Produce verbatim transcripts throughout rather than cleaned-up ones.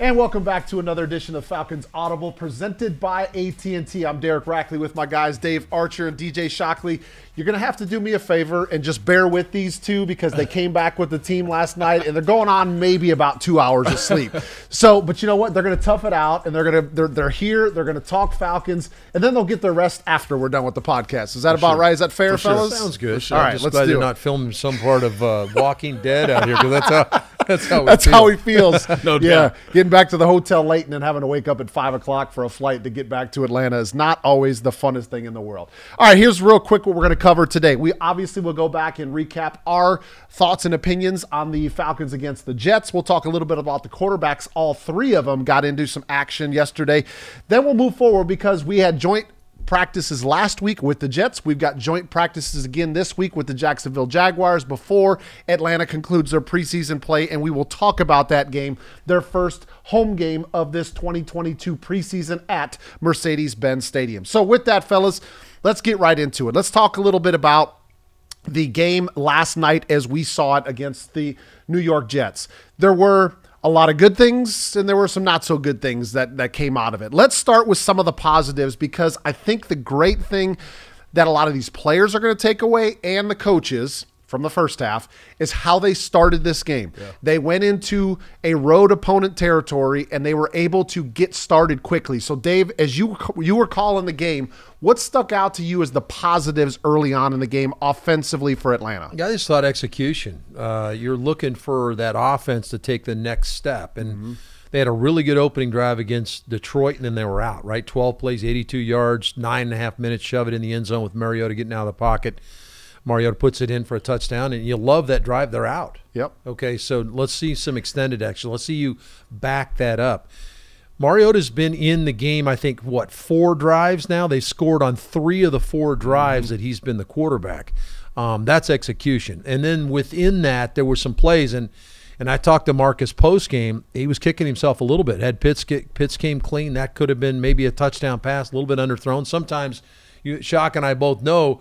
And welcome back to another edition of Falcons Audible, presented by A T and T. I'm Derek Rackley with my guys Dave Archer and D J Shockley. You're going to have to do me a favor and just bear with these two because they came back with the team last night and they're going on maybe about two hours of sleep. So, but you know what? They're going to tough it out and they're going to they're they're here. They're going to talk Falcons and then they'll get their rest after we're done with the podcast. Is that For about sure. right? Is that fair, For fellas? Sure. Sounds good. Sure. All right, I'm just glad they're not filming some part of uh, Walking Dead out here because that's how that's how we that's feel. how he feels. No doubt. Yeah. Getting back to the hotel late and then having to wake up at five o'clock for a flight to get back to Atlanta is not always the funnest thing in the world. All right, here's real quick what we're going to cover today. We obviously will go back and recap our thoughts and opinions on the Falcons against the Jets. We'll talk a little bit about the quarterbacks. All three of them got into some action yesterday. Then we'll move forward because we had joint practices last week with the Jets. We've got joint practices again this week with the Jacksonville Jaguars before Atlanta concludes their preseason play, and we will talk about that game, their first home game of this twenty twenty-two preseason at Mercedes-Benz Stadium. So with that, fellas, let's get right into it. Let's talk a little bit about the game last night as we saw it against the New York Jets. There were a lot of good things, and there were some not so good things that, that came out of it. Let's start with some of the positives because I think the great thing that a lot of these players are going to take away and the coaches from the first half is how they started this game. Yeah. They went into a road opponent territory, and they were able to get started quickly. So, Dave, as you, you were calling the game, what stuck out to you as the positives early on in the game offensively for Atlanta? Yeah, I just thought execution. Uh, you're looking for that offense to take the next step. And mm-hmm. they had a really good opening drive against Detroit, and then they were out, right? twelve plays, eighty-two yards, nine and a half minutes, shove it in the end zone with Mariota getting out of the pocket. Mariota puts it in for a touchdown, and you love that drive. They're out. Yep. Okay, so let's see some extended action. Let's see you back that up. Mariota's been in the game, I think, what, four drives now? They've scored on three of the four drives mm-hmm. that he's been the quarterback. Um, that's execution. And then within that, there were some plays, and and I talked to Marcus post-game. He was kicking himself a little bit. Had Pitts, get, Pitts came clean, that could have been maybe a touchdown pass, a little bit underthrown. Sometimes, you, Shock and I both know,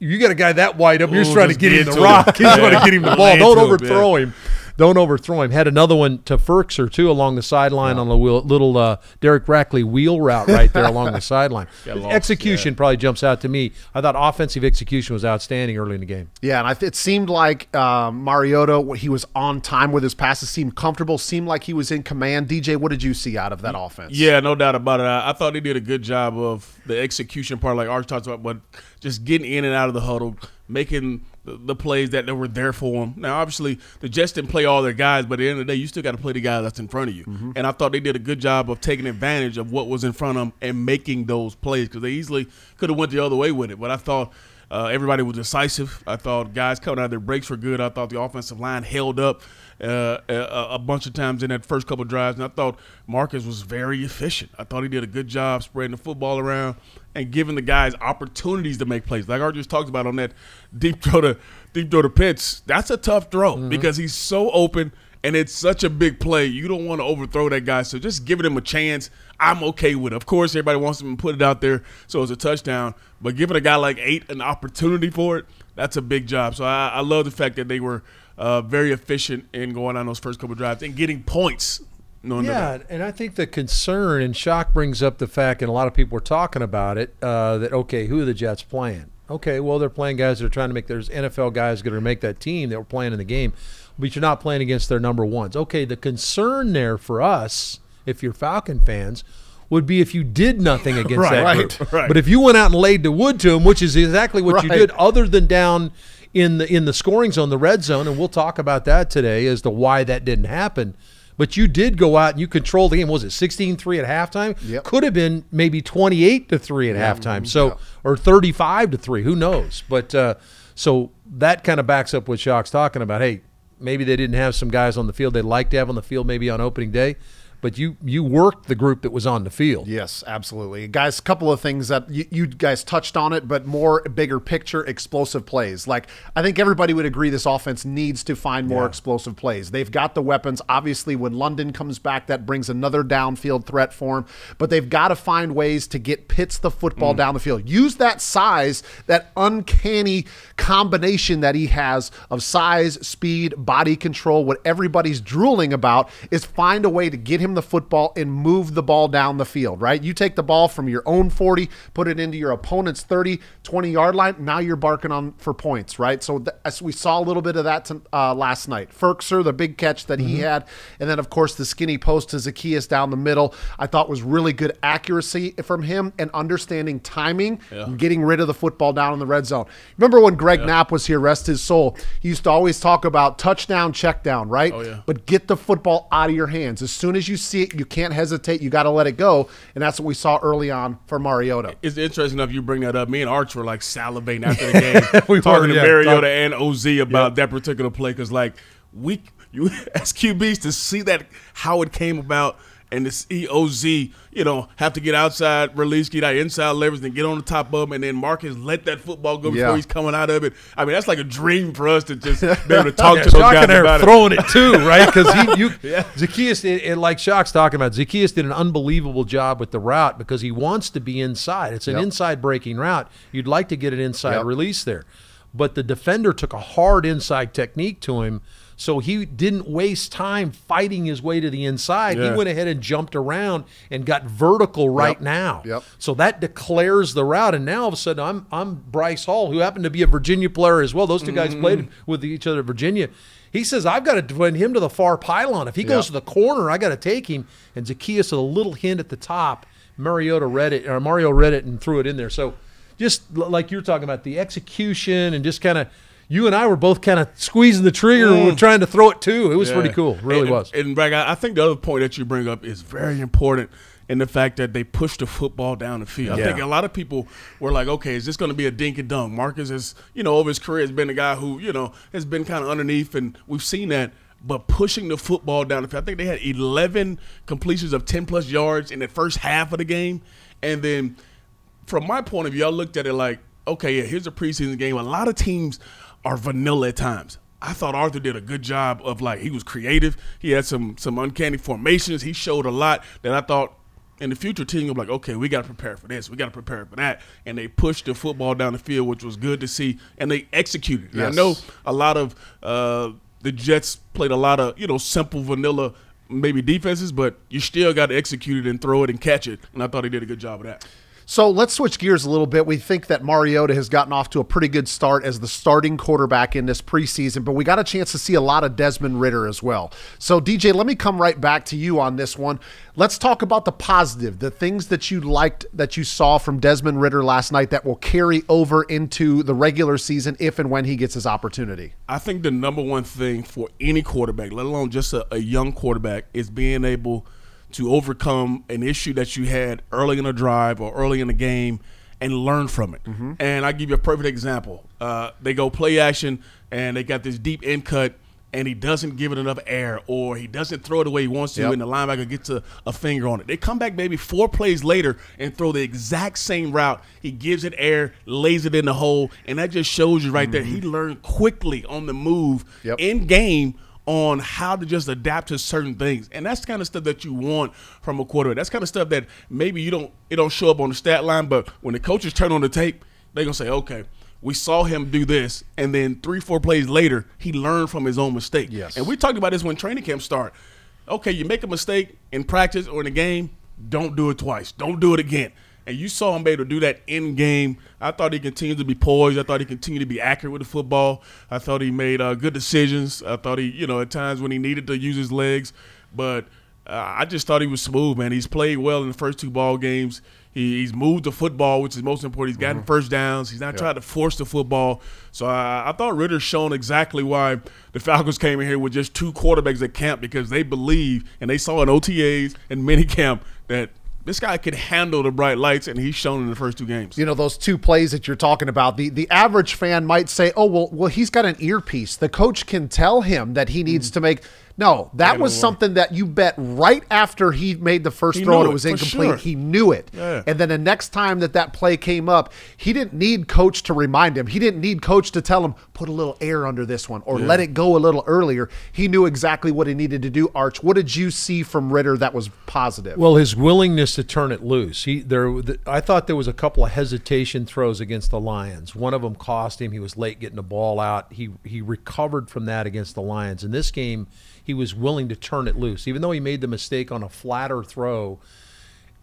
you got a guy that wide up, Ooh, you're just trying to get, get him the rock. You just want to get him the ball. Don't overthrow him. Don't overthrow him. Had another one to Ferkser, too, along the sideline yeah. on a little uh, Derek Rackley wheel route right there along the sideline. Lost, execution yeah. probably jumps out to me. I thought offensive execution was outstanding early in the game. Yeah, and I, it seemed like uh, Mariota, he was on time with his passes, seemed comfortable, seemed like he was in command. D J, what did you see out of that yeah, offense? Yeah, no doubt about it. I, I thought he did a good job of the execution part, like Arch talked about, but just getting in and out of the huddle, making – the plays that were there for them. Now, obviously, the Jets didn't play all their guys, but at the end of the day, you still got to play the guy that's in front of you. Mm-hmm. And I thought they did a good job of taking advantage of what was in front of them and making those plays because they easily could have went the other way with it. But I thought uh, everybody was decisive. I thought guys coming out of their breaks were good. I thought the offensive line held up uh, a, a bunch of times in that first couple of drives. And I thought Marcus was very efficient. I thought he did a good job spreading the football around and giving the guys opportunities to make plays. Like I just talked about on that deep throw to deep throw to Pitts, that's a tough throw mm-hmm. because he's so open and it's such a big play. You don't want to overthrow that guy, so just giving him a chance, I'm okay with it. Of course, everybody wants him to put it out there so it's a touchdown, but giving a guy like eight an opportunity for it, that's a big job. So I, I love the fact that they were uh, very efficient in going on those first couple of drives and getting points. No, yeah, no. And I think the concern, and Shock brings up the fact, and a lot of people were talking about it, uh, that, okay, who are the Jets playing? Okay, well, they're playing guys that are trying to make – there's N F L guys that are going to make that team that were playing in the game, but you're not playing against their number ones. Okay, the concern there for us, if you're Falcon fans, would be if you did nothing against right, that group. Right, right. But if you went out and laid the wood to them, which is exactly what right. you did other than down in the in the scoring zone, the red zone, and we'll talk about that today as to why that didn't happen. But you did go out and you controlled the game. What was it, sixteen three at halftime? Yep. Could have been maybe twenty-eight to three at yeah, halftime. So yeah. or thirty-five to three, who knows? But uh, so that kind of backs up what Shock's talking about. Hey, maybe they didn't have some guys on the field they'd like to have on the field maybe on opening day. But you you worked the group that was on the field. Yes, absolutely. Guys, a couple of things that you, you guys touched on it, but more bigger picture, explosive plays. Like, I think everybody would agree this offense needs to find more yeah. explosive plays. They've got the weapons. Obviously, when London comes back, that brings another downfield threat for him. But they've got to find ways to get Pitts the football mm. down the field. Use that size, that uncanny combination that he has of size, speed, body control. What everybody's drooling about is find a way to get him him the football and move the ball down the field, right? You take the ball from your own forty, put it into your opponent's thirty, twenty-yard line, now you're barking on for points, right? So th we saw a little bit of that to, uh, last night. Ferkser, the big catch that mm-hmm. he had, and then, of course, the skinny post to Zacchaeus down the middle, I thought was really good accuracy from him and understanding timing yeah. and getting rid of the football down in the red zone. Remember when Greg yeah. Knapp was here, rest his soul, he used to always talk about touchdown, check down, right? Oh, yeah. But get the football out of your hands. As soon as you see it, you can't hesitate. You got to let it go, and that's what we saw early on for Mariota. It's interesting enough you bring that up. Me and Arch were, like, salivating after the game we talking were, yeah, to Mariota and O Z about yep. that particular play because, like, we you, as Q Bs, to see that how it came about and this E O Z, you know, have to get outside, release, get out inside leverage, and get on the top of him, and then Marcus let that football go before yeah. he's coming out of it. I mean, that's like a dream for us to just be able to talk yeah, to those Shock guys and about throwing it. throwing it too, right? Because you, yeah. Zacchaeus, and like Shock's talking about, Zacchaeus did an unbelievable job with the route because he wants to be inside. It's an yep. inside breaking route. You'd like to get an inside yep. release there. But the defender took a hard inside technique to him, so he didn't waste time fighting his way to the inside. Yeah. He went ahead and jumped around and got vertical right yep. now. Yep. So that declares the route. And now all of a sudden, I'm, I'm Bryce Hall, who happened to be a Virginia player as well. Those two guys mm. played with each other at Virginia. He says, I've got to defend him to the far pylon. If he yep. goes to the corner, I got to take him. And Zacchaeus, with a little hint at the top, Mariota read it, or Mario read it and threw it in there. So just like you're talking about, the execution and just kind of, you and I were both kind of squeezing the trigger and mm. we trying to throw it too. It was yeah. pretty cool. It really and, was. And, Greg, I think the other point that you bring up is very important in the fact that they push the football down the field. Yeah. I think a lot of people were like, okay, is this going to be a dink and dunk? Marcus is, you know, over his career has been a guy who, you know, has been kind of underneath, and we've seen that. But pushing the football down the field, I think they had eleven completions of ten-plus yards in the first half of the game. And then from my point of view, I looked at it like, okay, yeah, here's a preseason game. A lot of teams – are vanilla at times. I thought Arthur did a good job of, like, he was creative. He had some some uncanny formations. He showed a lot that I thought in the future team, I'm like, okay, we got to prepare for this. We got to prepare for that. And they pushed the football down the field, which was good to see. And they executed. Yes. I know a lot of uh, the Jets played a lot of, you know, simple vanilla maybe defenses, but you still got to execute it and throw it and catch it. And I thought he did a good job of that. So let's switch gears a little bit. We think that Mariota has gotten off to a pretty good start as the starting quarterback in this preseason, but we got a chance to see a lot of Desmond Ridder as well. So, D J, let me come right back to you on this one. Let's talk about the positive, the things that you liked that you saw from Desmond Ridder last night that will carry over into the regular season if and when he gets his opportunity. I think the number one thing for any quarterback, let alone just a, a young quarterback, is being able to to overcome an issue that you had early in a drive or early in a game and learn from it. Mm-hmm. And I'll give you a perfect example. Uh, they go play action, and they got this deep end cut, and he doesn't give it enough air, or he doesn't throw it the way he wants to, yep. and the linebacker gets a, a finger on it. They come back maybe four plays later and throw the exact same route. He gives it air, lays it in the hole, and that just shows you right mm-hmm. there he learned quickly on the move yep. in game on how to just adapt to certain things. And that's the kind of stuff that you want from a quarterback. That's the kind of stuff that maybe you don't it don't show up on the stat line, but when the coaches turn on the tape, they're going to say, okay, we saw him do this, and then three, four plays later, he learned from his own mistake. Yes. And we talked about this when training camp started. Okay, you make a mistake in practice or in a game, don't do it twice. Don't do it again. And you saw him be able to do that in game. I thought he continued to be poised. I thought he continued to be accurate with the football. I thought he made uh, good decisions. I thought he, you know, at times when he needed to use his legs. But uh, I just thought he was smooth, man. He's played well in the first two ball games. He, he's moved the football, which is most important. He's gotten mm-hmm. first downs. He's not yep. trying to force the football. So I, I thought Ridder's shown exactly why the Falcons came in here with just two quarterbacks at camp, because they believe and they saw in O T As and minicamp that this guy could handle the bright lights, and he's shown in the first two games. You know, those two plays that you're talking about, the, the average fan might say, oh, well, well, he's got an earpiece. The coach can tell him that he needs mm-hmm. to make – no, that was something that you bet right after he made the first throw and it was incomplete. Sure. He knew it. Yeah. And then the next time that that play came up, he didn't need coach to remind him. He didn't need coach to tell him, put a little air under this one or yeah. let it go a little earlier. He knew exactly what he needed to do. Arch, what did you see from Ridder that was positive? Well, his willingness to turn it loose. He there. The, I thought there was a couple of hesitation throws against the Lions. One of them cost him. He was late getting the ball out. He, he recovered from that against the Lions. In this game, he was willing to turn it loose. Even though he made the mistake on a flatter throw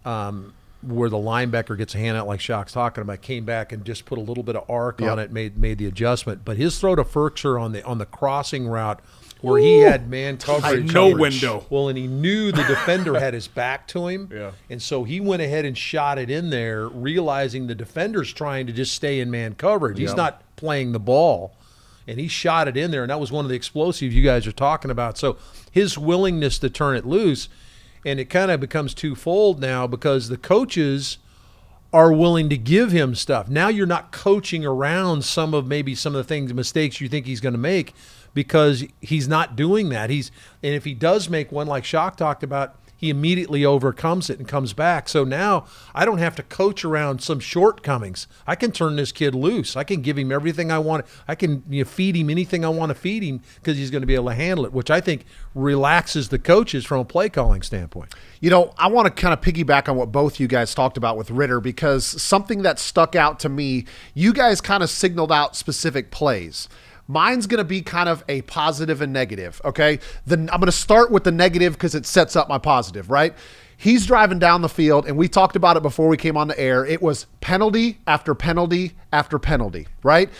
um, where the linebacker gets a handout like Shock's talking about, came back and just put a little bit of arc yep. on it, made made the adjustment. But his throw to Ferkser on the on the crossing route where Ooh, he had man coverage. No window. Well, and he knew the defender had his back to him. Yeah. And so he went ahead and shot it in there, realizing the defender's trying to just stay in man coverage. He's yep. not playing the ball. And he shot it in there, and that was one of the explosives you guys are talking about. So his willingness to turn it loose, and it kind of becomes twofold now because the coaches are willing to give him stuff. Now you're not coaching around some of maybe some of the things, mistakes you think he's going to make because he's not doing that. He's and if he does make one like Shock talked about, he immediately overcomes it and comes back. So now I don't have to coach around some shortcomings. I can turn this kid loose. I can give him everything I want. I can you know, feed him anything I want to feed him because he's going to be able to handle it, which I think relaxes the coaches from a play-calling standpoint. You know, I want to kind of piggyback on what both you guys talked about with Ridder because something that stuck out to me, you guys kind of signaled out specific plays. Mine's going to be kind of a positive and negative, okay? Then I'm going to start with the negative because it sets up my positive, right? He's driving down the field, and we talked about it before we came on the air. It was penalty after penalty after penalty, right?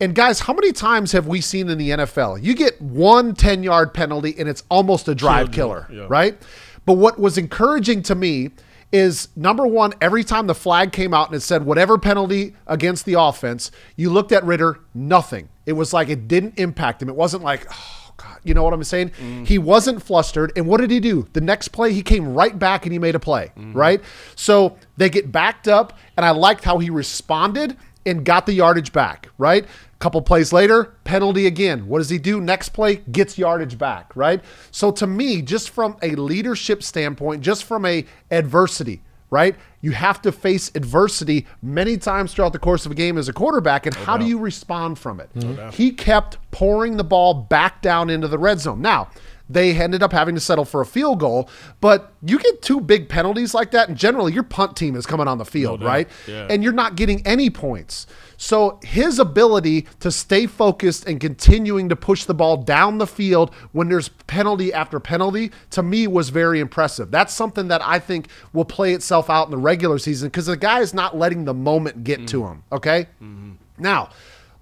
And, guys, how many times have we seen in the N F L? You get one ten-yard penalty, and it's almost a drive killer, yeah. right? But what was encouraging to me is, number one, every time the flag came out and it said whatever penalty against the offense, you looked at Ridder, nothing. It was like it didn't impact him. It wasn't like, oh, God, you know what I'm saying? Mm-hmm. He wasn't flustered. And what did he do? The next play, he came right back and he made a play, mm-hmm. right? So they get backed up, and I liked how he responded and got the yardage back, right? A couple plays later, penalty again. What does he do? Next play, gets yardage back, right? So to me, just from a leadership standpoint, just from a adversity, right? You have to face adversity many times throughout the course of a game as a quarterback, and no how doubt. do you respond from it? No doubt. He kept pouring the ball back down into the red zone. Now, they ended up having to settle for a field goal, but you get two big penalties like that, and generally your punt team is coming on the field, no right? Yeah. And you're not getting any points. So his ability to stay focused and continuing to push the ball down the field when there's penalty after penalty, to me, was very impressive. That's something that I think will play itself out in the regular season because the guy is not letting the moment get mm. to him, okay? Mm-hmm. Now,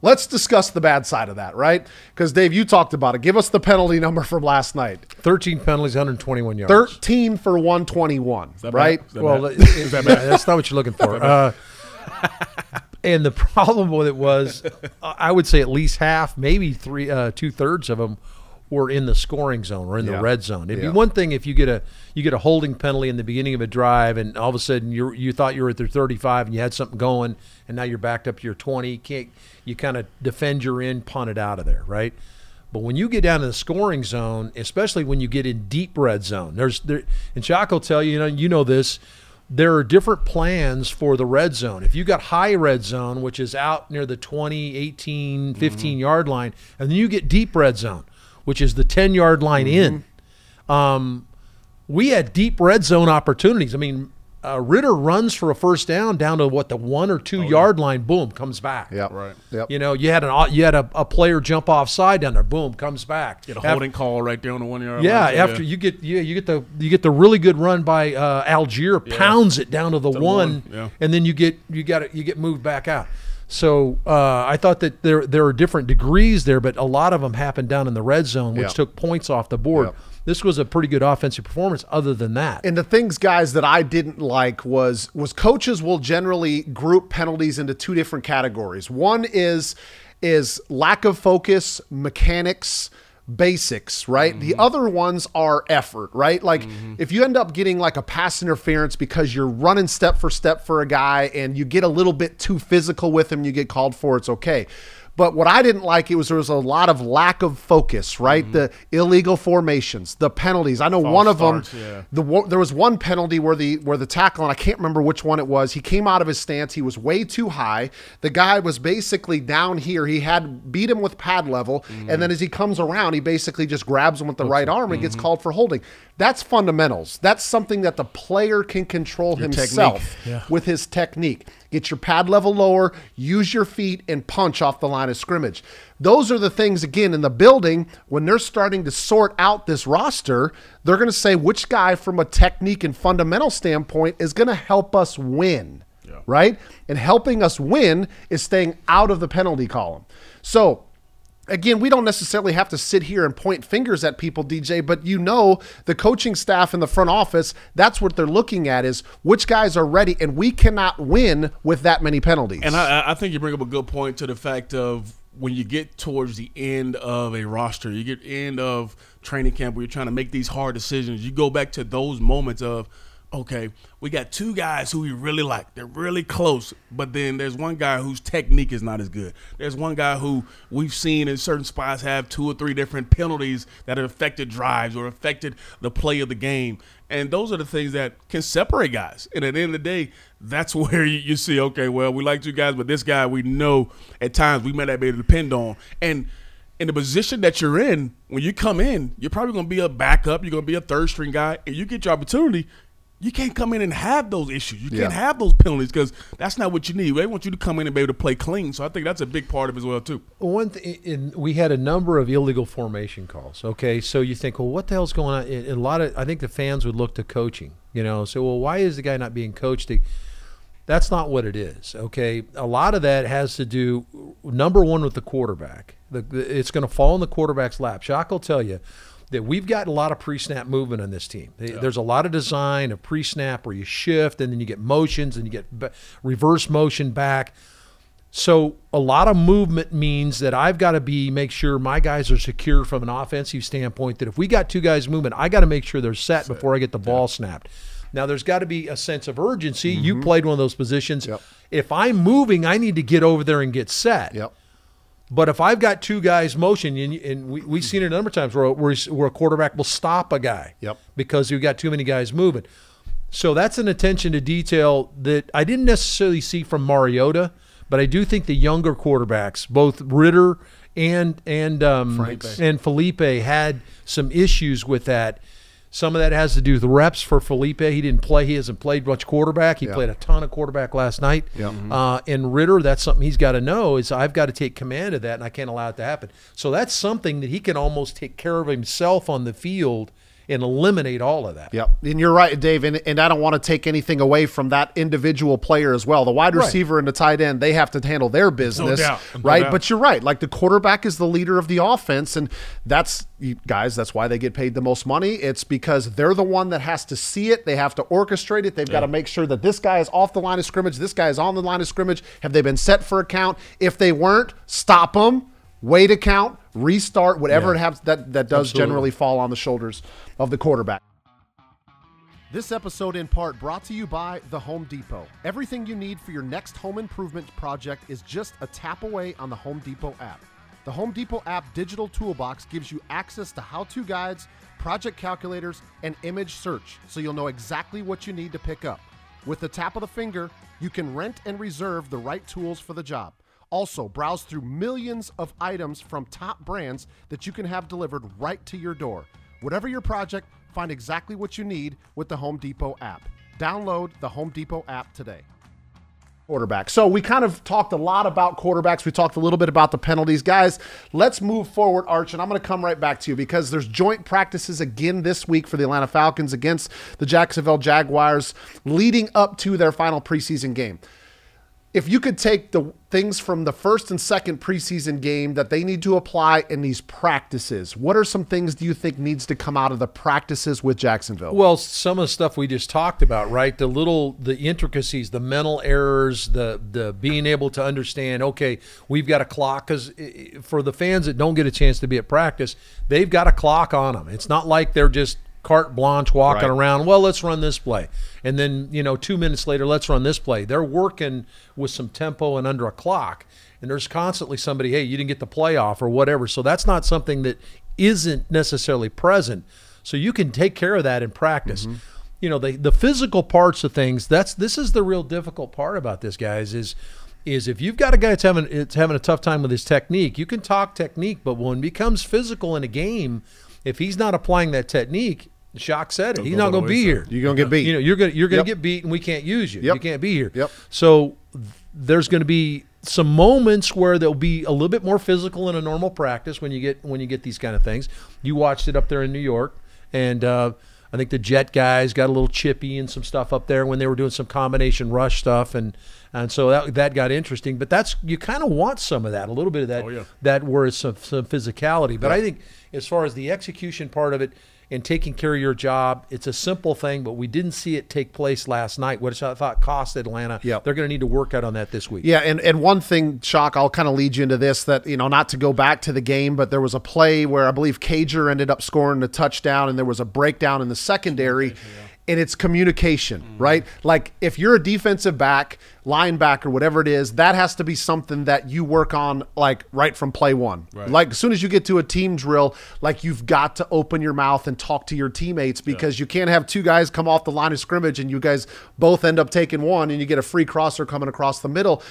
let's discuss the bad side of that, right? Because, Dave, you talked about it. Give us the penalty number from last night. thirteen penalties, one hundred twenty-one yards. thirteen for one twenty-one, is that right? Bad? Is that well, it, is that bad? That's not what you're looking for. Uh, and the problem with it was, I would say at least half, maybe three, uh, two-thirds of them were in the scoring zone or in yeah. the red zone. It'd yeah. be one thing if you get a you get a holding penalty in the beginning of a drive and all of a sudden you you thought you were at their thirty-five and you had something going and now you're backed up to your twenty. You can't you kind of defend your end, punt it out of there, right? But when you get down to the scoring zone, especially when you get in deep red zone, there's there and Shock will tell you, you know, you know this, there are different plans for the red zone. If you got high red zone, which is out near the twenty, eighteen, fifteen mm-hmm. yard line, and then you get deep red zone, which is the ten-yard line mm-hmm. in. Um, we had deep red zone opportunities. I mean, uh, Ridder runs for a first down down to, what, the one or two-yard oh, yeah. line, boom, comes back. Yeah, right. Yep. You know, you had an you had a, a player jump offside down there, boom, comes back. Get a holding after, call right there on the one-yard yeah, line. After yeah, after you get yeah, you get the you get the really good run by uh, Algier, yeah. pounds it down to the, the one, one. Yeah. and then you get you got it you get moved back out. So uh, I thought that there there are different degrees there, but a lot of them happened down in the red zone, which yeah. took points off the board. Yeah. This was a pretty good offensive performance other than that. And the things, guys, that I didn't like was was coaches will generally group penalties into two different categories. One is is lack of focus, mechanics, basics, right? Mm-hmm. The other ones are effort, right? Like mm-hmm. if you end up getting like a pass interference because you're running step for step for a guy and you get a little bit too physical with him, you get called for, it's okay. But what I didn't like, it was there was a lot of lack of focus, right? Mm-hmm. The illegal formations, the penalties. I know False one of starts, them, yeah. the, there was one penalty where the where the tackle, and I can't remember which one it was, he came out of his stance, he was way too high. The guy was basically down here. He had beat him with pad level, mm-hmm. and then as he comes around, he basically just grabs him with the Oops. right arm and mm-hmm. gets called for holding. That's fundamentals. That's something that the player can control Your himself yeah. with his technique. Get your pad level lower, use your feet, and punch off the line of scrimmage. Those are the things, again, in the building, when they're starting to sort out this roster, they're going to say which guy from a technique and fundamental standpoint is going to help us win, yeah. right? And helping us win is staying out of the penalty column. So, again, we don't necessarily have to sit here and point fingers at people, D J, but you know the coaching staff in the front office, that's what they're looking at is which guys are ready, and we cannot win with that many penalties. And I, I think you bring up a good point to the fact of when you get towards the end of a roster, you get end of training camp where you're trying to make these hard decisions, you go back to those moments of, okay, we got two guys who we really like. They're really close, but then there's one guy whose technique is not as good. There's one guy who we've seen in certain spots have two or three different penalties that have affected drives or affected the play of the game. And those are the things that can separate guys. And at the end of the day, that's where you, you see, okay, well, we like two guys, but this guy we know at times we may not be able to depend on. And in the position that you're in, when you come in, you're probably going to be a backup. You're going to be a third-string guy. And you get your opportunity – you can't come in and have those issues. You can't yeah. have those penalties because that's not what you need. They want you to come in and be able to play clean. So I think that's a big part of it as well, too. One thing, we had a number of illegal formation calls. Okay, so you think, well, what the hell's going on? And a lot of, I think the fans would look to coaching. You know, so well, why is the guy not being coached? That's not what it is. Okay, a lot of that has to do number one with the quarterback. The, the, it's going to fall in the quarterback's lap. Shock will tell you that we've got a lot of pre-snap movement on this team. Yeah. There's a lot of design of pre-snap where you shift and then you get motions and you get reverse motion back. So a lot of movement means that I've got to be make sure my guys are secure from an offensive standpoint, that if we got two guys moving, I got to make sure they're set, set. before I get the ball yeah. snapped. Now there's got to be a sense of urgency. Mm-hmm. You played one of those positions. Yep. If I'm moving, I need to get over there and get set. Yep. But if I've got two guys motion, and, and we, we've seen it a number of times where, where, where a quarterback will stop a guy yep. because we've got too many guys moving. So that's an attention to detail that I didn't necessarily see from Mariota, but I do think the younger quarterbacks, both Ridder and, and, um, Felipe. and Felipe, had some issues with that. Some of that has to do with reps for Felipe. He didn't play. He hasn't played much quarterback. He yeah. played a ton of quarterback last night. Yeah. Uh, and Ridder, that's something he's got to know is I've got to take command of that, and I can't allow it to happen. So that's something that he can almost take care of himself on the field and eliminate all of that. Yeah, and you're right, Dave, and, and I don't want to take anything away from that individual player as well. The wide receiver right. and the tight end, they have to handle their business, no doubt. right? No doubt. But you're right. Like the quarterback is the leader of the offense, and that's – You guys, that's why they get paid the most money. It's because they're the one that has to see it. They have to orchestrate it. They've yeah. got to make sure that this guy is off the line of scrimmage. This guy is on the line of scrimmage. Have they been set for a count? If they weren't, stop them. Wait a count. Restart. Whatever yeah. it happens, that, that does Absolutely. generally fall on the shoulders of the quarterback. This episode in part brought to you by The Home Depot. Everything you need for your next home improvement project is just a tap away on the Home Depot app. The Home Depot app digital toolbox gives you access to how-to guides, project calculators, and image search, so you'll know exactly what you need to pick up. With the tap of the finger, you can rent and reserve the right tools for the job. Also, browse through millions of items from top brands that you can have delivered right to your door. Whatever your project, find exactly what you need with the Home Depot app. Download the Home Depot app today. Quarterback. So we kind of talked a lot about quarterbacks. We talked a little bit about the penalties. Guys, let's move forward, Arch, and I'm going to come right back to you because there's joint practices again this week for the Atlanta Falcons against the Jacksonville Jaguars leading up to their final preseason game. If you could take the things from the first and second preseason game that they need to apply in these practices, what are some things do you think needs to come out of the practices with Jacksonville? Well, some of the stuff we just talked about, right? The little, the intricacies, the mental errors, the the being able to understand, okay, we've got a clock, because for the fans that don't get a chance to be at practice, they've got a clock on them. It's not like they're just carte blanche walking right. around, well, let's run this play. And then, you know, two minutes later, let's run this play. They're working with some tempo and under a clock. And there's constantly somebody, hey, you didn't get the play off or whatever. So that's not something that isn't necessarily present. So you can take care of that in practice. Mm-hmm. You know, the, the physical parts of things, that's this is the real difficult part about this, guys, is is if you've got a guy that's having, it's having a tough time with his technique, you can talk technique, but when it becomes physical in a game, if he's not applying that technique, Shock said it. He's not going to be here. You're going to get beat. You know, you're going you're going to get beat, and we can't use you. Yep. You can't be here. Yep. So there's going to be some moments where there'll be a little bit more physical in a normal practice when you get when you get these kind of things. You watched it up there in New York, and uh, I think the Jet guys got a little chippy and some stuff up there when they were doing some combination rush stuff, and and so that that got interesting. But that's you kind of want some of that, a little bit of that, oh, yeah. that where it's some, some physicality. But yeah. I think as far as the execution part of it, and taking care of your job, it's a simple thing, but we didn't see it take place last night, which I thought cost Atlanta. Yep. They're going to need to work out on that this week. Yeah, and, and one thing, Shock, I'll kind of lead you into this, that, you know, not to go back to the game, but there was a play where I believe Cager ended up scoring a touchdown, and there was a breakdown in the secondary, yeah. and it's communication, mm-hmm. right? Like, if you're a defensive back, linebacker, whatever it is, that has to be something that you work on, like, right from play one. Right. Like, as soon as you get to a team drill, like, you've got to open your mouth and talk to your teammates, because yeah. you can't have two guys come off the line of scrimmage and you guys both end up taking one and you get a free crosser coming across the middle.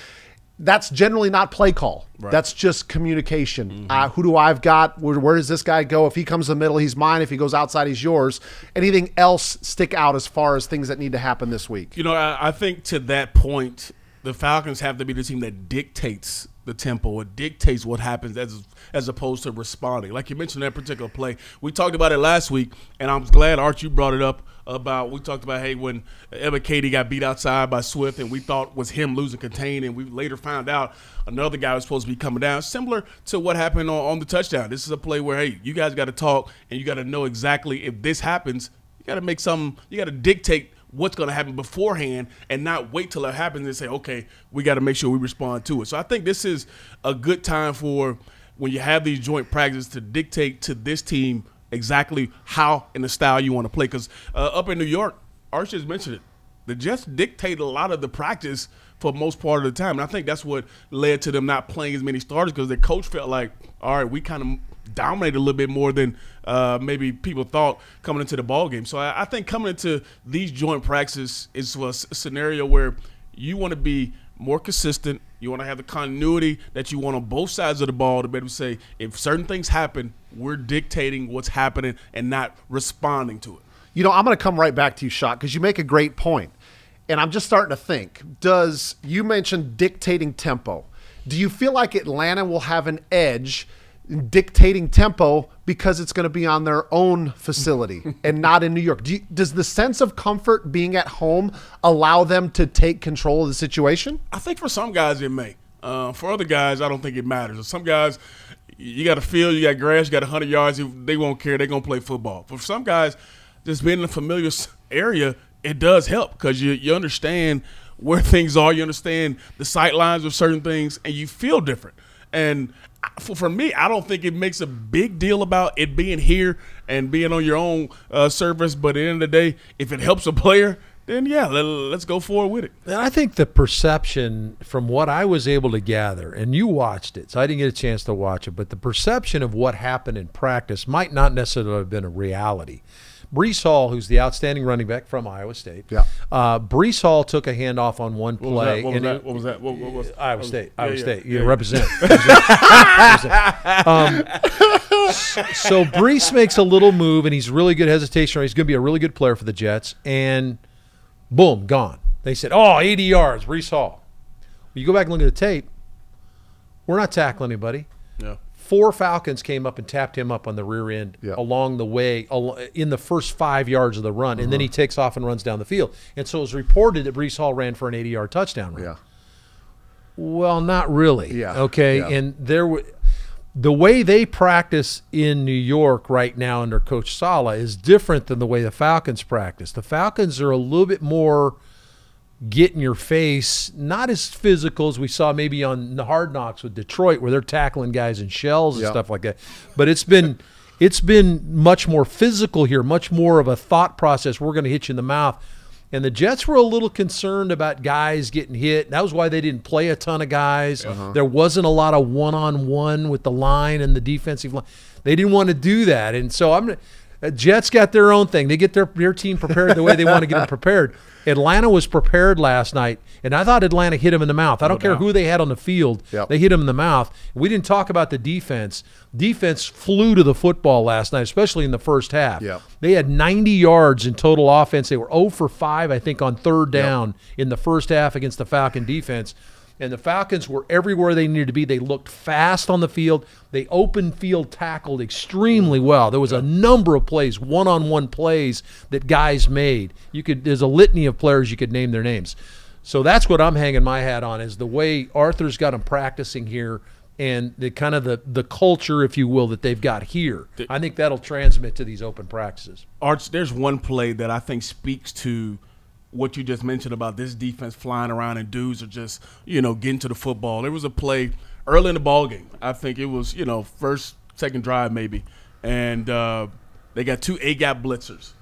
That's generally not play call. Right. That's just communication. Mm-hmm. uh, who do I've got? Where, where does this guy go? If he comes to the middle, he's mine. If he goes outside, he's yours. Anything else stick out as far as things that need to happen this week? You know, I, I think to that point, the Falcons have to be the team that dictates the tempo or dictates what happens as as opposed to responding. Like you mentioned that particular play. We talked about it last week, and I'm glad, Arch, you brought it up. About we talked about, hey, when Evan Cady got beat outside by Swift and we thought was him losing contain, and we later found out another guy was supposed to be coming down, similar to what happened on, on the touchdown. This is a play where, hey, you guys got to talk and you got to know exactly if this happens, you got to make some, you got to dictate what's going to happen beforehand and not wait till it happens and say, okay, we got to make sure we respond to it. So I think this is a good time for when you have these joint practices to dictate to this team exactly how and the style you want to play. Because uh, up in New York, Archer's mentioned it, the Jets dictate a lot of the practice for most part of the time. And I think that's what led to them not playing as many starters, because their coach felt like, all right, we kind of dominated a little bit more than uh, maybe people thought coming into the ball game. So I, I think coming into these joint practices is a scenario where you want to be more consistent. You want to have the continuity that you want on both sides of the ball to be able to say, if certain things happen, we're dictating what's happening and not responding to it. You know, I'm going to come right back to you, Shock, because you make a great point. And I'm just starting to think, does you mentioned dictating tempo. Do you feel like Atlanta will have an edge dictating tempo because it's going to be on their own facility and not in New York? Do you, does the sense of comfort being at home allow them to take control of the situation? I think for some guys it may. Uh, for other guys, I don't think it matters. Some guys, you got a field, you got grass, you got a hundred yards, they won't care. They're going to play football. For some guys, just being in a familiar area, it does help because you, you understand where things are. You understand the sight lines of certain things, and you feel different. And for, for me, I don't think it makes a big deal about it being here and being on your own uh, service. But at the end of the day, if it helps a player, then, yeah, let, let's go forward with it. And I think the perception from what I was able to gather, and you watched it, so I didn't get a chance to watch it, but the perception of what happened in practice might not necessarily have been a reality. Breece Hall, who's the outstanding running back from Iowa State, yeah. uh, Breece Hall took a handoff on one play. What was that? What was that? What was that? What, what was, Iowa was, State. Yeah, Iowa yeah, State. Yeah, you yeah. represent. represent. Um, so Breece makes a little move, and he's really good hesitation. He's going to be a really good player for the Jets, and boom, gone. They said, oh, eighty yards, Breece Hall. Well, you go back and look at the tape, we're not tackling anybody. No. Four Falcons came up and tapped him up on the rear end yeah. along the way in the first five yards of the run, uh-huh. and then he takes off and runs down the field. And so it was reported that Breece Hall ran for an eighty-yard touchdown run. Yeah. Well, not really. Yeah. Okay, yeah. and there were the way they practice in New York right now under Coach Sala is different than the way the Falcons practice. The Falcons are a little bit more get in your face, not as physical as we saw maybe on the Hard Knocks with Detroit, where they're tackling guys in shells and yep. stuff like that. But it's been it's been much more physical here, much more of a thought process. We're going to hit you in the mouth. And the Jets were a little concerned about guys getting hit. That was why they didn't play a ton of guys. Uh-huh. There wasn't a lot of one-on-one with the line and the defensive line. They didn't want to do that. And so I'm Jets got their own thing. They get their, their team prepared the way they want to get them prepared. Atlanta was prepared last night, and I thought Atlanta hit them in the mouth. I don't care who they had on the field. Yep. They hit them in the mouth. We didn't talk about the defense. Defense flew to the football last night, especially in the first half. Yep. They had ninety yards in total offense. They were zero for five, I think, on third down yep. in the first half against the Falcon defense. And the Falcons were everywhere they needed to be. They looked fast on the field. They open field tackled extremely well. There was a number of plays, one-on-one plays that guys made. You could, there's a litany of players you could name their names. So that's what I'm hanging my hat on, is the way Arthur's got them practicing here, and the kind of the, the culture, if you will, that they've got here. I think that'll transmit to these open practices. Arch, there's one play that I think speaks to what you just mentioned about this defense flying around and dudes are just, you know, getting to the football. There was a play early in the ball game. I think it was, you know, first, second drive maybe. And uh, they got two A-gap blitzers.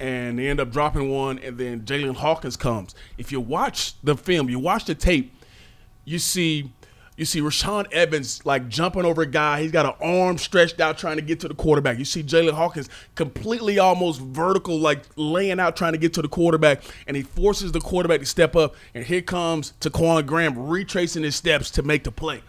And they end up dropping one, and then Jalen Hawkins comes. If you watch the film, you watch the tape, you see you see Rashaan Evans, like, jumping over a guy. He's got an arm stretched out trying to get to the quarterback. You see Jalen Hawkins completely almost vertical, like, laying out trying to get to the quarterback, and he forces the quarterback to step up, and here comes Taquan Graham retracing his steps to make the play.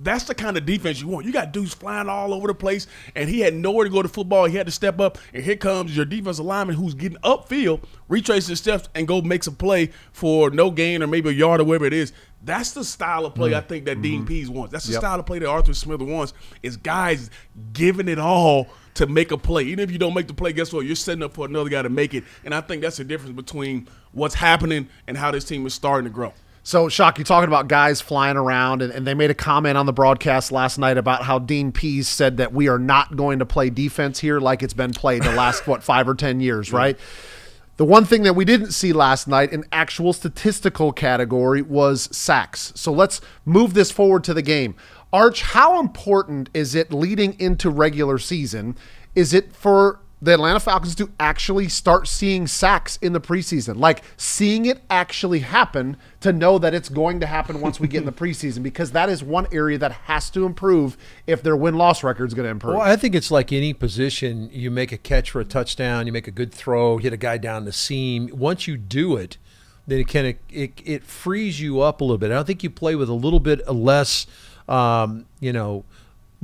That's the kind of defense you want. You got dudes flying all over the place, and he had nowhere to go to football. He had to step up, and here comes your defensive lineman who's getting upfield, retraces his steps, and go makes a play for no gain or maybe a yard or whatever it is. That's the style of play mm-hmm. I think that mm-hmm. Dean Pease wants. That's the yep. style of play that Arthur Smith wants, is guys giving it all to make a play. Even if you don't make the play, guess what? You're setting up for another guy to make it, and I think that's the difference between what's happening and how this team is starting to grow. So, Shock, you're talking about guys flying around, and, and they made a comment on the broadcast last night about how Dean Pease said that we are not going to play defense here like it's been played the last, what, five or ten years, yeah. right? The one thing that we didn't see last night in actual statistical category was sacks. So let's move this forward to the game. Arch, how important is it leading into regular season? Is it for the Atlanta Falcons to actually start seeing sacks in the preseason, like seeing it actually happen, to know that it's going to happen once we get in the preseason? Because that is one area that has to improve if their win-loss record is going to improve. Well, I think it's like any position. You make a catch for a touchdown, you make a good throw, hit a guy down the seam. Once you do it, then it can, it, it frees you up a little bit. I don't think you play with a little bit less, um, you know,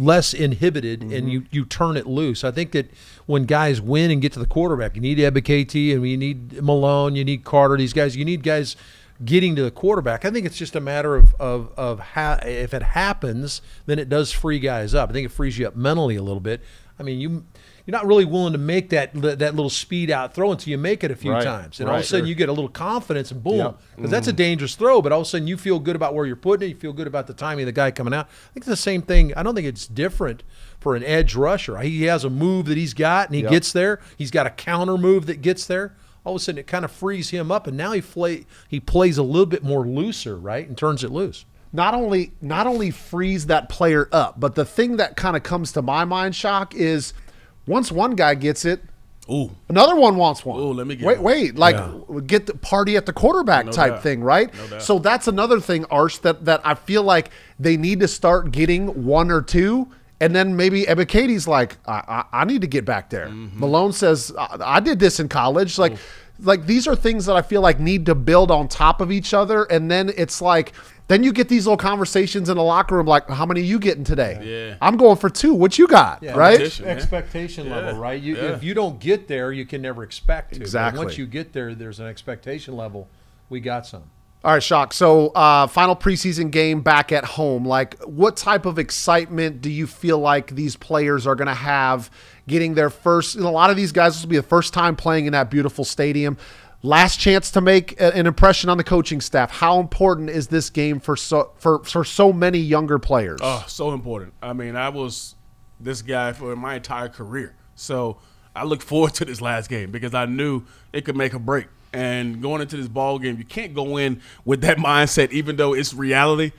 less inhibited, mm-hmm. and you, you turn it loose. I think that when guys win and get to the quarterback, you need Ebiketie, and you need Malone, you need Carter, these guys, you need guys getting to the quarterback. I think it's just a matter of, of, of how, if it happens, then it does free guys up. I think it frees you up mentally a little bit. I mean, you, you're not really willing to make that that little speed out throw until you make it a few right. times. And right. all of a sudden sure. you get a little confidence, and boom, because yep. mm-hmm. that's a dangerous throw, but all of a sudden you feel good about where you're putting it, you feel good about the timing of the guy coming out. I think it's the same thing. I don't think it's different for an edge rusher. He has a move that he's got, and he yep. gets there. He's got a counter move that gets there. All of a sudden it kind of frees him up, and now he, play, he plays a little bit more looser, right, and turns it loose. Not only, not only frees that player up, but the thing that kind of comes to my mind, Shock, is once one guy gets it, ooh, another one wants one. Ooh, let me get wait, one. wait, like yeah. get the party at the quarterback no type doubt. thing, right? No so that's another thing, Arch, that, that I feel like they need to start getting one or two. And then maybe Ebiketie's like, I, I, I need to get back there. Mm-hmm. Malone says, I, I did this in college. Like, like these are things that I feel like need to build on top of each other. And then it's like, then you get these little conversations in the locker room, like, how many are you getting today? Yeah. I'm going for two. What you got, yeah, right? Expectation yeah. level, right? You, yeah. If you don't get there, you can never expect to. Exactly. But once you get there, there's an expectation level. We got some. All right, Shock. So, uh, final preseason game back at home. Like, what type of excitement do you feel like these players are going to have getting their first? And a lot of these guys, this will be the first time playing in that beautiful stadium. Last chance to make a, an impression on the coaching staff. How important is this game for so for for so many younger players? Oh, so important. I mean, I was this guy for my entire career, so I look forward to this last game because I knew it could make or break. And going into this ball game, you can't go in with that mindset, even though it's reality.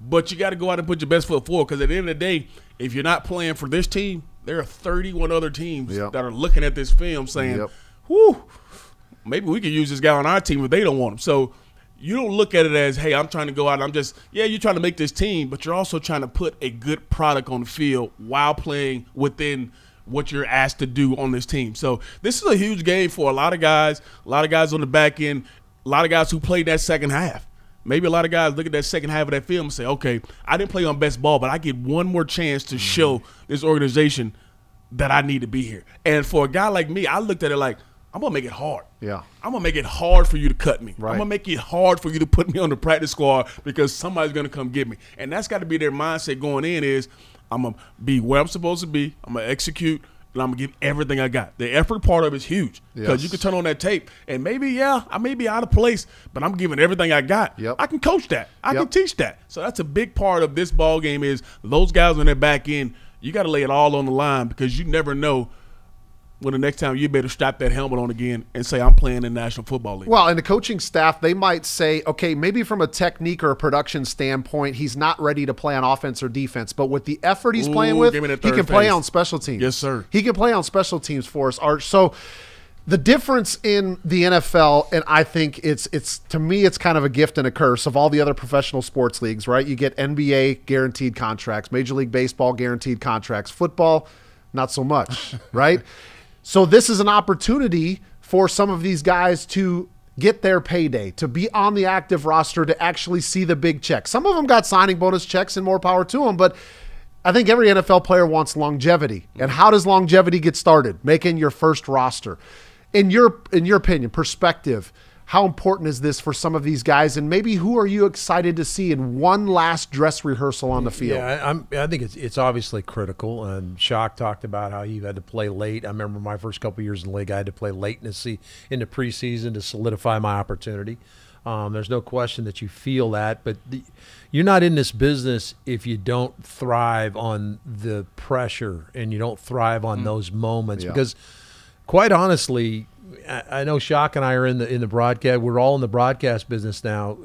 But you got to go out and put your best foot forward, because at the end of the day, if you're not playing for this team, there are thirty-one other teams yep. that are looking at this film saying, yep. whew, maybe we could use this guy on our team, but they don't want him. So you don't look at it as, hey, I'm trying to go out and I'm just, yeah, you're trying to make this team, but you're also trying to put a good product on the field while playing within what you're asked to do on this team. So this is a huge game for a lot of guys, a lot of guys on the back end, a lot of guys who played that second half. Maybe a lot of guys look at that second half of that film and say, okay, I didn't play on best ball, but I get one more chance to show this organization that I need to be here. And for a guy like me, I looked at it like, I'm going to make it hard. Yeah, I'm going to make it hard for you to cut me. Right. I'm going to make it hard for you to put me on the practice squad because somebody's going to come get me. And that's got to be their mindset going in is, I'm going to be where I'm supposed to be, I'm going to execute, and I'm going to give everything I got. The effort part of it is huge because yes. you can turn on that tape and maybe, yeah, I may be out of place, but I'm giving everything I got. Yep. I can coach that. I yep. can teach that. So that's a big part of this ball game is those guys on their back end, you got to lay it all on the line because you never know when the next time you better strap that helmet on again and say, I'm playing in the National Football League. Well, and the coaching staff, they might say, okay, maybe from a technique or a production standpoint, he's not ready to play on offense or defense. But with the effort he's Ooh, playing with, he can phase. play on special teams. Yes, sir. He can play on special teams for us, Arch. So the difference in the N F L, and I think it's, it's to me, it's kind of a gift and a curse of all the other professional sports leagues, right? You get N B A guaranteed contracts, Major League Baseball guaranteed contracts, football, not so much, right? So this is an opportunity for some of these guys to get their payday, to be on the active roster, to actually see the big check. Some of them got signing bonus checks and more power to them, but I think every N F L player wants longevity. And how does longevity get started? Making your first roster. In your, in your opinion, perspective, how important is this for some of these guys? And maybe who are you excited to see in one last dress rehearsal on the field? Yeah, I, I'm, I think it's, it's obviously critical. And Shock talked about how you had to play late. I remember my first couple of years in the league, I had to play late in the, see, in the preseason to solidify my opportunity. Um, there's no question that you feel that. But the, you're not in this business if you don't thrive on the pressure and you don't thrive on mm. those moments. Yeah. Because quite honestly, I know Shock and I are in the in the broadcast. We're all in the broadcast business now.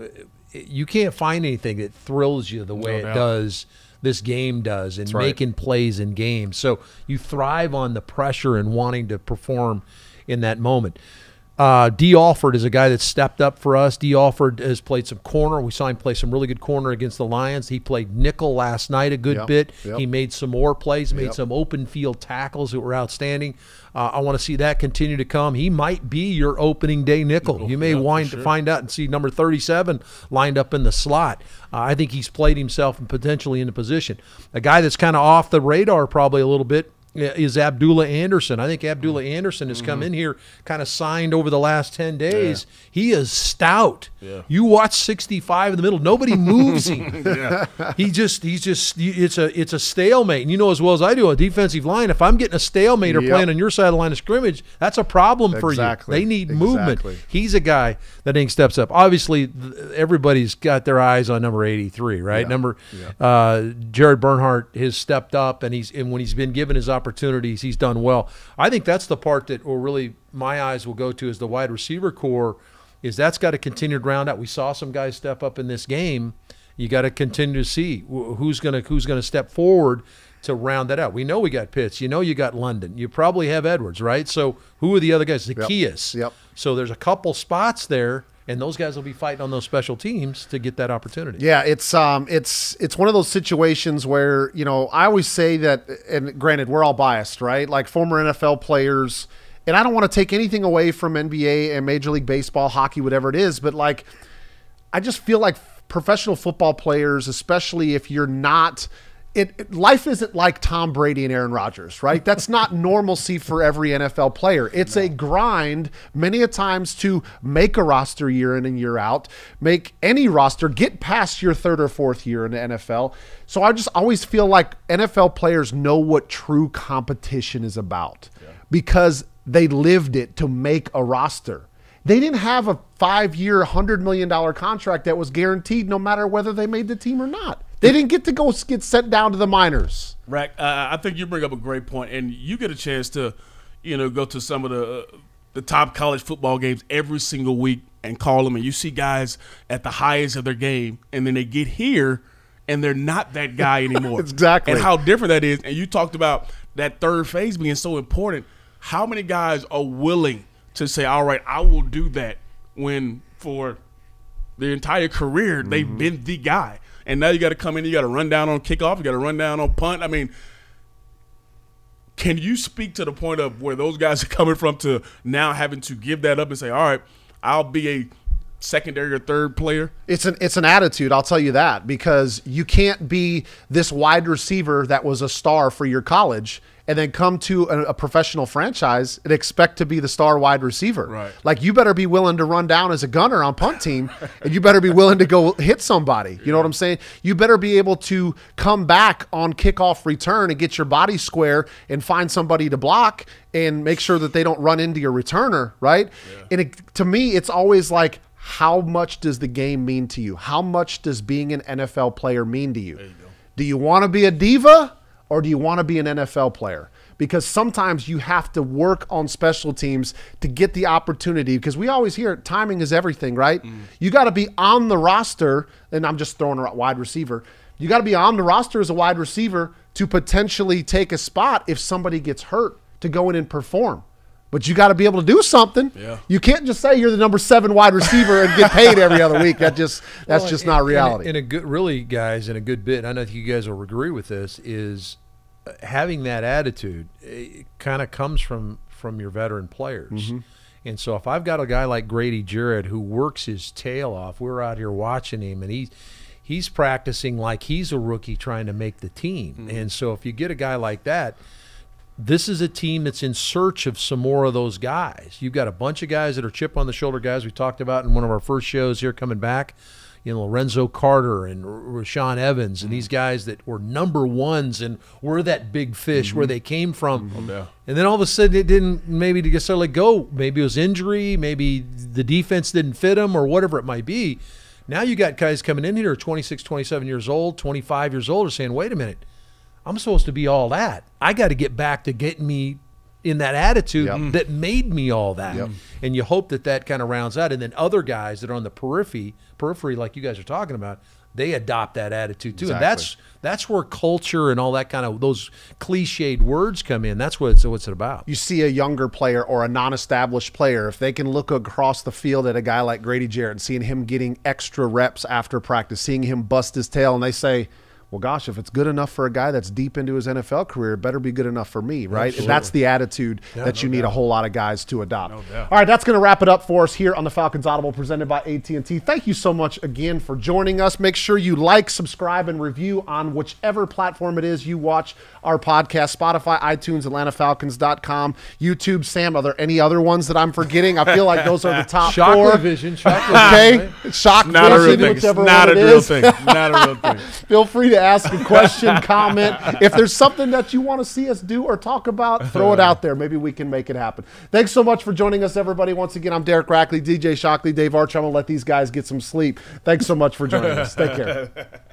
You can't find anything that thrills you the way no, no. it does. This game does, and That's making right. plays in games. So you thrive on the pressure and wanting to perform in that moment. Uh, D. Alford is a guy that stepped up for us. D. Alford has played some corner. We saw him play some really good corner against the Lions. He played nickel last night a good yep, bit. Yep. He made some more plays, made yep. some open field tackles that were outstanding. Uh, I want to see that continue to come. He might be your opening day nickel. nickel you may yeah, wind sure. to find out and see number thirty-seven lined up in the slot. Uh, I think he's played himself and potentially into position. A guy that's kind of off the radar probably a little bit is Abdullah Anderson. I think Abdullah Anderson has mm-hmm. come in here kind of signed over the last ten days. Yeah. He is stout. Yeah. You watch sixty-five in the middle. Nobody moves him. yeah. He just, he's just, it's a, it's a stalemate. And you know as well as I do, a defensive line, if I'm getting a stalemate or yep. playing on your side of the line of scrimmage, that's a problem for exactly. you. They need exactly. movement. He's a guy that ain't steps up. Obviously, everybody's got their eyes on number eighty-three, right? Yeah. Number, yeah. Uh, Jared Bernhardt has stepped up, and he's, and when he's been given his opportunity, opportunities, he's done well. I think that's the part that will really, my eyes will go to is the wide receiver core, is that's got to continue to round out. We saw some guys step up in this game. You got to continue to see who's going to, who's going to step forward to round that out. We know we got Pitts. You know you got London. You probably have Edwards, right? So who are the other guys? Zacchaeus. Yep. Yep. So there's a couple spots there. And those guys will be fighting on those special teams to get that opportunity. Yeah, it's um, it's it's one of those situations where, you know, I always say that, and granted, we're all biased, right? Like former N F L players, and I don't want to take anything away from N B A and Major League Baseball, hockey, whatever it is, but like I just feel like professional football players, especially if you're not – It, it, life isn't like Tom Brady and Aaron Rodgers, right? That's not normalcy for every N F L player. It's no. a grind many a times to make a roster year in and year out, make any roster, get past your third or fourth year in the N F L. So I just always feel like N F L players know what true competition is about yeah. because they lived it to make a roster. They didn't have a five-year, one hundred million dollar contract that was guaranteed no matter whether they made the team or not. They didn't get to go get sent down to the minors. Rack, uh, I think you bring up a great point, and you get a chance to, you know, go to some of the uh, the top college football games every single week and call them, and you see guys at the highest of their game, and then they get here, and they're not that guy anymore. Exactly. And how different that is. And you talked about that third phase being so important. How many guys are willing to say, all right, I will do that when for their entire career mm-hmm. they've been the guy? And now you got to come in, you got to run down on kickoff, you got to run down on punt. I mean, Can you speak to the point of where those guys are coming from to now having to give that up and say, all right, I'll be a secondary or third player? It's an it's an attitude, I'll tell you that, because you can't be this wide receiver that was a star for your college and then come to a, a professional franchise and expect to be the star wide receiver. Right. Like, you better be willing to run down as a gunner on punt team, and you better be willing to go hit somebody. You yeah. know what I'm saying? You better be able to come back on kickoff return and get your body square and find somebody to block and make sure that they don't run into your returner, right? Yeah. And it, to me, it's always like, how much does the game mean to you? How much does being an N F L player mean to you? There you go. Do you want to be a diva? Or do you want to be an N F L player? Because sometimes you have to work on special teams to get the opportunity, because we always hear timing is everything, right? Mm. You got to be on the roster, and I'm just throwing a wide receiver. You got to be on the roster as a wide receiver to potentially take a spot if somebody gets hurt to go in and perform. But you got to be able to do something. Yeah. You can't just say you're the number seven wide receiver and get paid every other week. That just that's well, just and, not reality. And a, and a good, really, guys, in a good bit, and I know you guys will agree with this, is having that attitude kind of comes from from your veteran players. Mm-hmm. And so if I've got a guy like Grady Jarrett who works his tail off, we're out here watching him, and he's he's practicing like he's a rookie trying to make the team. Mm-hmm. And so if you get a guy like that, this is a team that's in search of some more of those guys. You've got a bunch of guys that are chip on the shoulder guys we talked about in one of our first shows here coming back. You know, Lorenzo Carter and Rashaan Evans and these guys that were number ones and were that big fish mm-hmm. where they came from. Mm-hmm. Oh, yeah. And then all of a sudden it didn't maybe necessarily go. Maybe it was injury. Maybe the defense didn't fit them or whatever it might be. Now you got guys coming in here twenty-six, twenty-seven years old, twenty-five years old, are saying, wait a minute. I'm supposed to be all that. I got to get back to getting me in that attitude yep. that made me all that. Yep. And you hope that that kind of rounds out. And then other guys that are on the periphery, periphery like you guys are talking about, they adopt that attitude too. Exactly. And that's that's where culture and all that kind of those cliched words come in. That's what it's, what's it about. You see a younger player or a non-established player, if they can look across the field at a guy like Grady Jarrett and seeing him getting extra reps after practice, seeing him bust his tail, and they say, well, gosh, if it's good enough for a guy that's deep into his N F L career, it better be good enough for me, right? Absolutely. And that's the attitude yeah, that no you need doubt. a whole lot of guys to adopt. No doubt. All right, that's going to wrap it up for us here on the Falcons Audible presented by A T and T. Thank you so much again for joining us. Make sure you like, subscribe, and review on whichever platform it is you watch our podcast, Spotify, iTunes, Atlanta Falcons dot com, YouTube. Sam, are there any other ones that I'm forgetting? I feel like those are the top Shock four. Revision, shock revision. Okay, shock not revision, a real thing. It's not a real is. thing. Not a real thing. Feel free to ask a question, comment. If there's something that you want to see us do or talk about, throw it out there. Maybe we can make it happen. Thanks so much for joining us, everybody. Once again, I'm Derek Rackley, D J Shockley, Dave Archer. I'm going to let these guys get some sleep. Thanks so much for joining us. Take care.